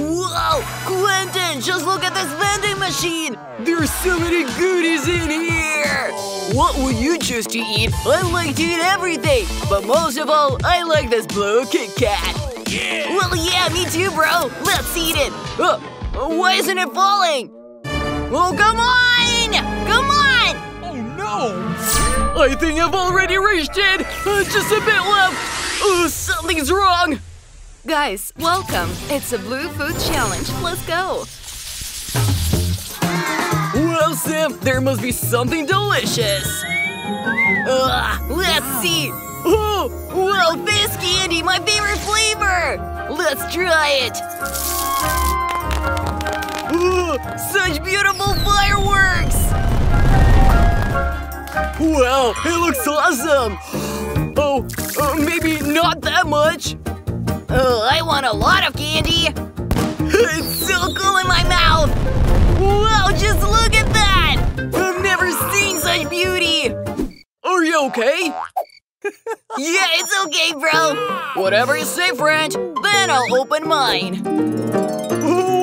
Whoa! Quentin, just look at this vending machine! There's so many goodies in here! What would you choose to eat? I like to eat everything! But most of all, I like this blue Kit Kat! Yeah. Well, yeah, me too, bro! Let's eat it! Why isn't it falling? Oh, come on! Come on! Oh, no! I think I've already reached it! Just a bit left! Something's wrong! Guys, welcome! It's a blue food challenge. Let's go! Well, Sam, there must be something delicious! Let's see! Oh! Well, this candy, my favorite flavor! Let's try it! Such beautiful fireworks! Wow, it looks awesome! Oh, maybe not that much! Oh, I want a lot of candy! It's so cool in my mouth! Wow, just look at that! I've never seen such beauty! Are you okay? Yeah, it's okay, bro! Whatever you say, friend, then I'll open mine!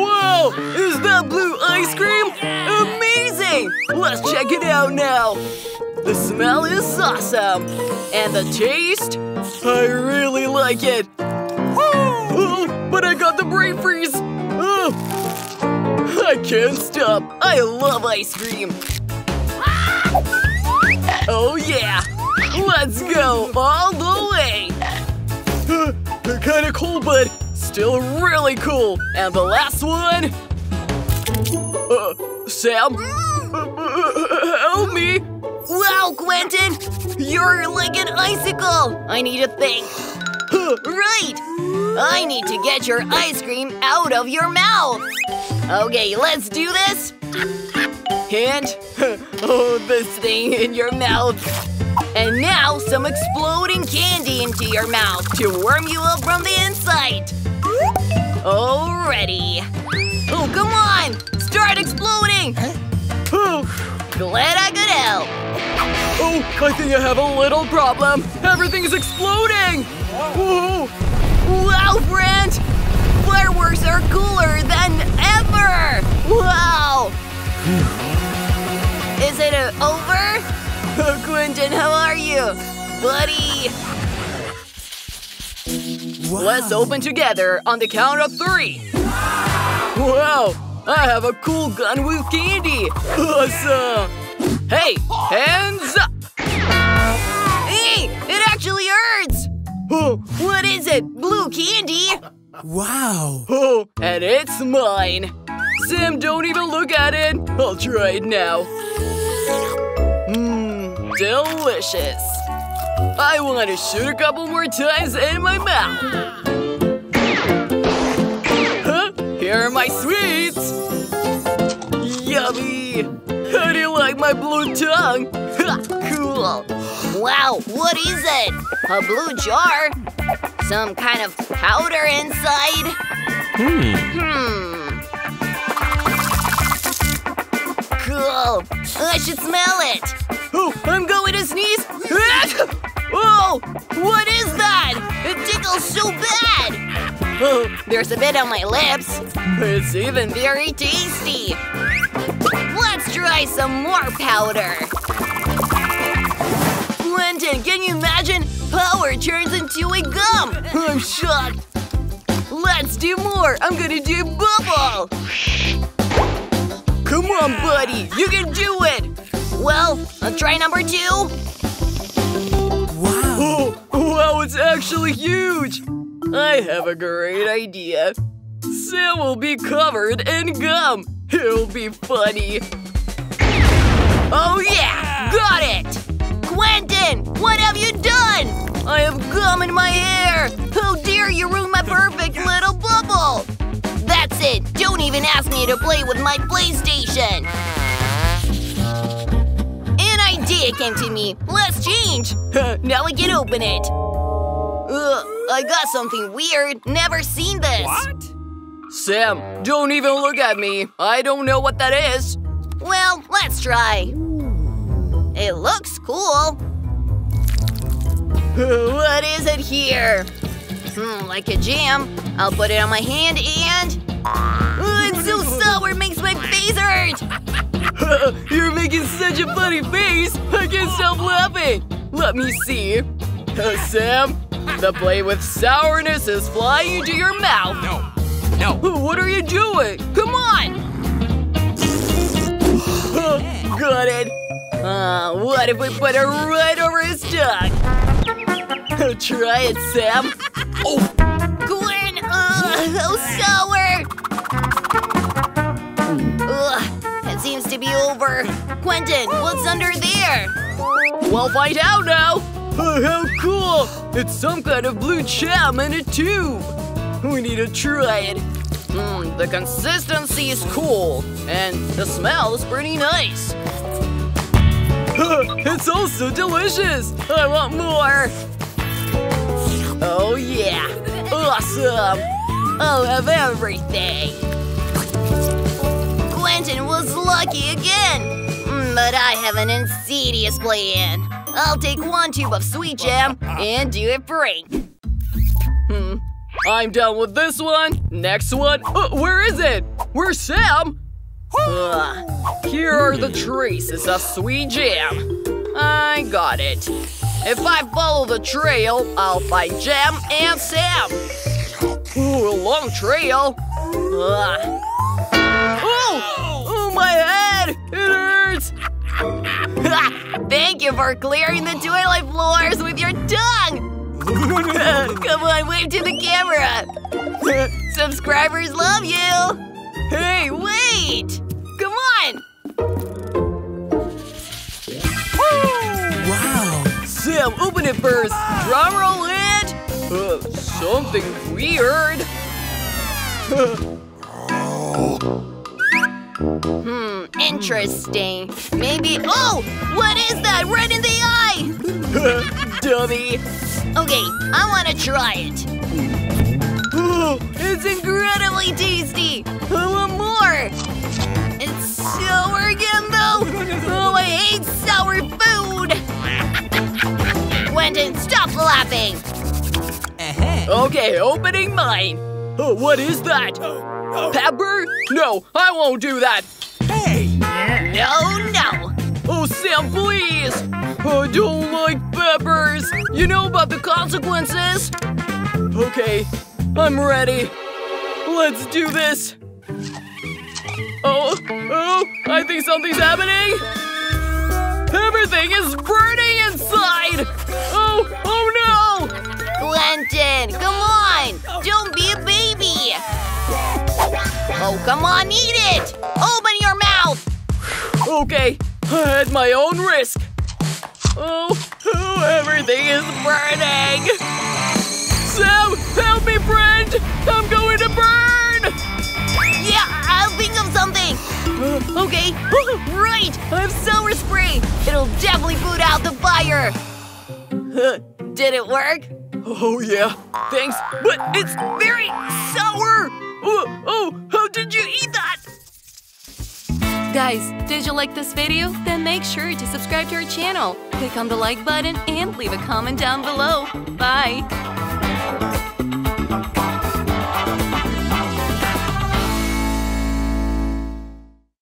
Wow! Is that blue ice cream? Amazing! Let's check it out now! The smell is awesome! And the taste? I really like it! But I got the brain freeze! I can't stop! I love ice cream! Oh yeah! Let's go all the way! Kinda cool, but still really cool! And the last one… Sam? Help me! Wow, Quentin! You're like an icicle! I need a thing! Right! I need to get your ice cream out of your mouth! Okay, let's do this! And… oh, this thing in your mouth! And now some exploding candy into your mouth to warm you up from the inside! Alrighty! Oh, come on! Start exploding! Glad I could help! Oh, I think I have a little problem! Everything's exploding! Whoa! Wow, friend! Fireworks are cooler than ever! Wow! Is it over? Oh, Quentin, how are you? Buddy! Wow. Let's open together on the count of 3! Wow! I have a cool gun with candy! Awesome! Hey! Hands up! Hey! It actually hurts! Oh, what is it? Blue candy? Wow! Oh, and it's mine! Sam, don't even look at it! I'll try it now! Mmm, delicious! I want to shoot a couple more times in my mouth! Huh? Here are my sweets! Yummy! How do you like my blue tongue? Ha! Cool! Wow, what is it? A blue jar? Some kind of powder inside? Cool. I should smell it. Oh, I'm going to sneeze. Oh, what is that? It tickles so bad. Oh, there's a bit on my lips. It's even very tasty. Let's try some more powder. Quentin, can you imagine? Power turns into a gum! I'm shocked! Let's do more! I'm gonna do a bubble! Come on, buddy! You can do it! Well, let's try number 2! Wow! Oh, wow, it's actually huge! I have a great idea! Sam will be covered in gum! It'll be funny! Oh yeah! Got it! Quentin, what have you done? I have gum in my hair! How dare you ruin my perfect little bubble! That's it! Don't even ask me to play with my PlayStation! An idea came to me! Let's change! Now I can open it! I got something weird! Never seen this! What? Sam, don't even look at me! I don't know what that is! Well, let's try! It looks cool! What is it here? Like a jam. I'll put it on my hand and… Oh, it's so sour, it makes my face hurt! You're making such a funny face! I can't stop laughing! Let me see. Sam, the plate with sourness is flying into your mouth! No! What are you doing? Come on! Got it! What if we put it right over his tongue? Try it, Sam. Oh, Glenn, how sour! It seems to be over. Quentin, what's under there? We'll find out now. How cool! It's some kind of blue jam in a tube. We need to try it. The consistency is cool, and the smell is pretty nice. It's also delicious! I want more! Oh yeah! Awesome! I'll have everything! Quentin was lucky again! But I have an insidious plan! I'll take one tube of sweet jam and do a prank! I'm done with this one! Next one! Where is it? Where's Sam? Here are the traces of sweet jam. I got it. If I follow the trail, I'll find Jam and Sam. Ooh, a long trail. Oh, my head! It hurts! Thank you for clearing the toilet floors with your tongue! Come on, wave to the camera! Subscribers love you! Hey, wait! Come on! Wow! Sam, open it first! Drum roll it! Something weird! Interesting. Maybe… Oh! What is that? Right in the eye! Dummy! Okay, I wanna try it. Oh, it's incredibly tasty! I want more! It's sour again, though! Oh, I hate sour food! Quentin, stop laughing! Okay, opening mine! Oh, what is that? Pepper? No, I won't do that! Hey! No! Oh, Sam, please! I don't like peppers! You know about the consequences? Okay. I'm ready. Let's do this. Oh, I think something's happening. Everything is burning inside. Oh no. Quentin, come on. Don't be a baby. Oh, come on, eat it. Open your mouth. Okay, at my own risk. Oh, everything is burning. Sam, help me, friend! I'm going to burn! Yeah, I'll think of something! Okay, right! I have sour spray! It'll definitely put out the fire! Did it work? Oh, yeah, thanks, but it's very sour! Oh, how did you eat that? Guys, did you like this video? Then make sure to subscribe to our channel, click on the like button, and leave a comment down below. Bye!